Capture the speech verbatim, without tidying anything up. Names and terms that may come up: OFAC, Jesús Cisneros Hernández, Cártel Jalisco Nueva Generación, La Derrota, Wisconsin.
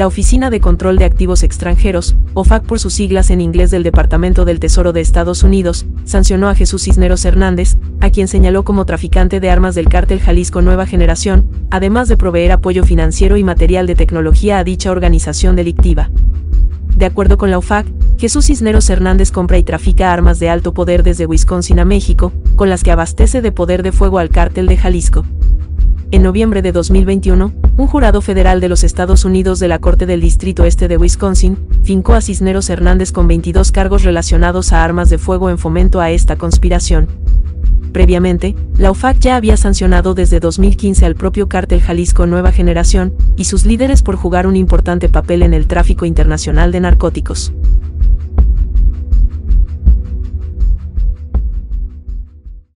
la Oficina de Control de Activos Extranjeros, O F A C por sus siglas en inglés, del Departamento del Tesoro de Estados Unidos, sancionó a Jesús Cisneros Hernández, a quien señaló como traficante de armas del Cártel Jalisco Nueva Generación, además de proveer apoyo financiero y material de tecnología a dicha organización delictiva. De acuerdo con la O F A C, Jesús Cisneros Hernández compra y trafica armas de alto poder desde Wisconsin a México, con las que abastece de poder de fuego al Cártel de Jalisco. En noviembre de dos mil veintiuno, un jurado federal de los Estados Unidos de la Corte del Distrito Este de Wisconsin, fincó a Cisneros Hernández con veintidós cargos relacionados a armas de fuego en fomento a esta conspiración. Previamente, la O F A C ya había sancionado desde dos mil quince al propio Cártel Jalisco Nueva Generación y sus líderes por jugar un importante papel en el tráfico internacional de narcóticos.